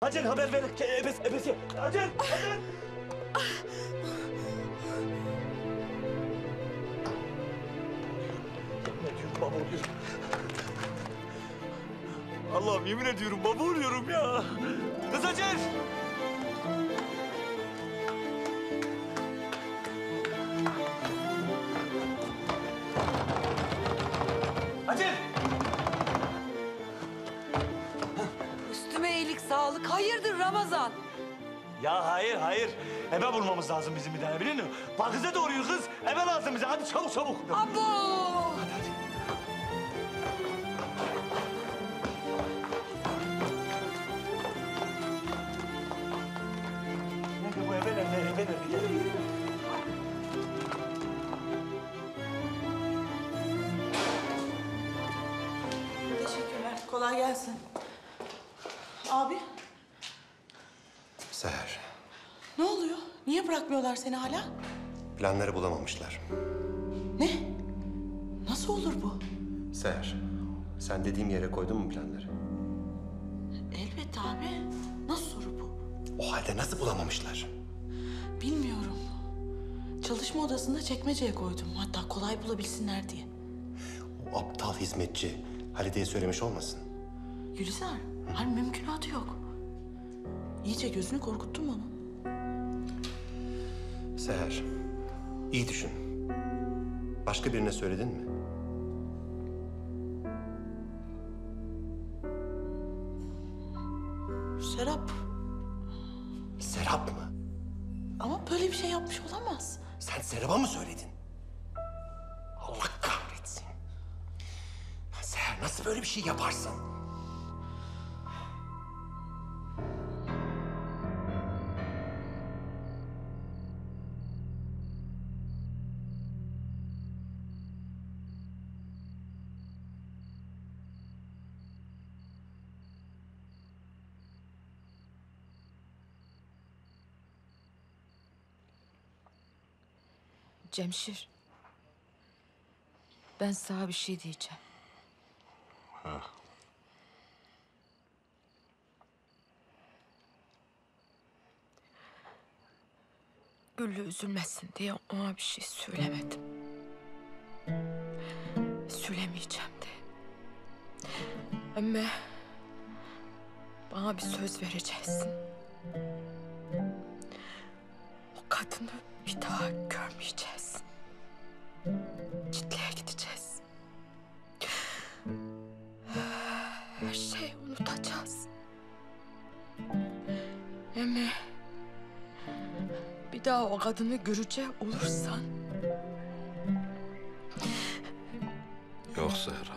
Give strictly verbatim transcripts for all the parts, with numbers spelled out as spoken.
Hacer haber ver, ebesi, ebesi. Hacer, Hacer! Yemin ediyorum baba oluyorum. Allah'ım yemin ediyorum baba oluyorum ya. Kız Hacer! Hacer! Üstüme iyilik sağlık. Hayırdır Ramazan? Ya hayır, hayır. Ebe bulmamız lazım bizim bir tane, biliyor musun? Bak kıza doğruyu kız. Ebe lazım bize. Hadi çabuk çabuk. Abo! Hadi hadi. Nerede bu ebe, nerede? Ebe nerede? Gel, gel, gel. Kolay gelsin. Abi. Seher. Ne oluyor? Niye bırakmıyorlar seni hala? Planları bulamamışlar. Ne? Nasıl olur bu? Seher, sen dediğim yere koydun mu planları? Elbette abi. Nasıl soru bu? O halde nasıl bulamamışlar? Bilmiyorum. Çalışma odasında çekmeceye koydum. Hatta kolay bulabilsinler diye. O aptal hizmetçi Halide'ye söylemiş olmasın? Gülizar, hani mümkünatı yok. İyice gözünü korkuttun bana. Seher, iyi düşün. Başka birine söyledin mi? Serap. Serap mı? Ama böyle bir şey yapmış olamaz. Sen Serap'a mı söyledin? Allah kahretsin. Seher, nasıl böyle bir şey yaparsın? Cemşir, ben sana bir şey diyeceğim. Ha. Güllü üzülmesin diye ona bir şey söylemedim. Söylemeyeceğim de. Ama bana bir söz vereceksin. O kadını bir daha görmeyeceğiz. Çitliğe gideceğiz. Her şeyi unutacağız. Ama bir daha o kadını görecek olursan... Yok Zehra.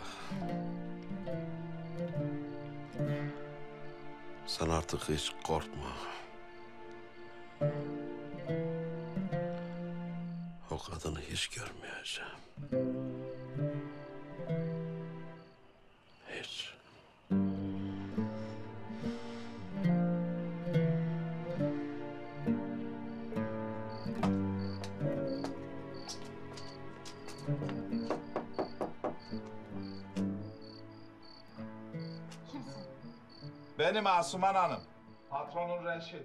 Sen artık hiç korkma. O kadını hiç görmeyeceğim. Hiç. Kimsin? Benim Asuman Hanım. Patronun Reşit.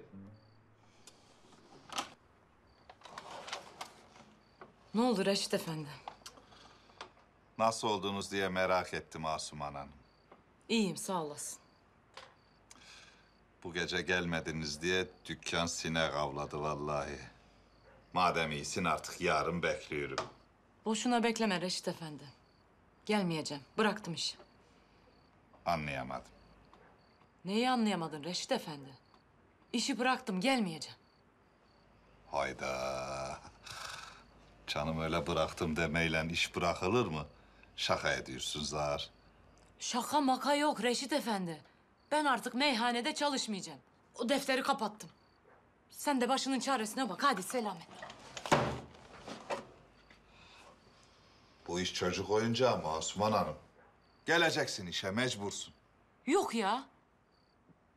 Ne oldu Reşit Efendi? Nasıl oldunuz diye merak ettim Asuman Hanım. İyiyim, sağ olasın. Bu gece gelmediniz diye dükkan sinek avladı vallahi. Madem iyisin artık yarın bekliyorum. Boşuna bekleme Reşit Efendi. Gelmeyeceğim, bıraktım işi. Anlayamadım. Neyi anlayamadın Reşit Efendi? İşi bıraktım, gelmeyeceğim. Hayda. Canım öyle bıraktım demeyle iş bırakılır mı? Şaka ediyorsun Zahar. Şaka maka yok Reşit Efendi. Ben artık meyhanede çalışmayacağım. O defteri kapattım. Sen de başının çaresine bak. Hadi selamet. Bu iş çocuk oyuncağı mı Asuman Hanım? Geleceksin işe, mecbursun. Yok ya.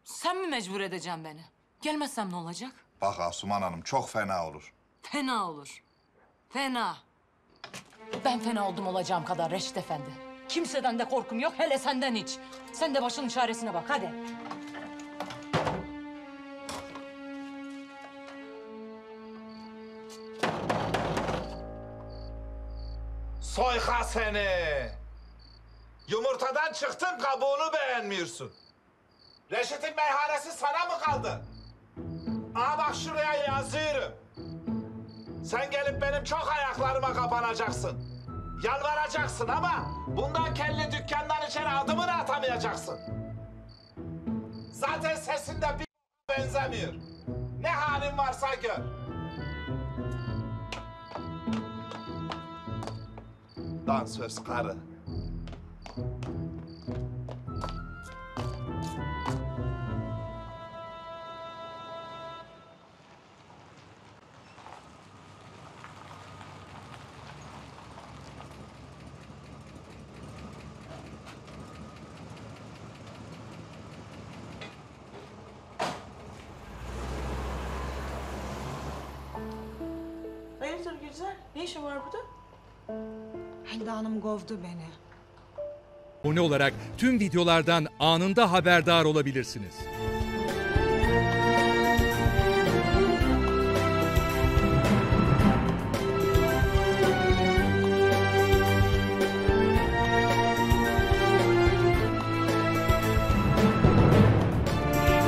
Sen mi mecbur edeceksin beni? Gelmezsem ne olacak? Bak Asuman Hanım çok fena olur. Fena olur. Fena. Ben fena oldum olacağım kadar Reşit Efendi. Kimseden de korkum yok, hele senden hiç. Sen de başının çaresine bak, hadi. Soyka seni. Yumurtadan çıktın, kabuğunu beğenmiyorsun. Reşit'in meyhanesi sana mı kaldı? Aa bak şuraya yazıyorum. Sen gelip benim çok ayaklarıma kapanacaksın. Yalvaracaksın ama bundan kelli dükkandan içeri adımını atamayacaksın. Zaten sesinde bir benzemiyor. Ne halin varsa gör. Dansöz karı. Hayırdır Gülizar? Ne işin var burada? Halide Hanım kovdu beni. Abone olarak tüm videolardan anında haberdar olabilirsiniz.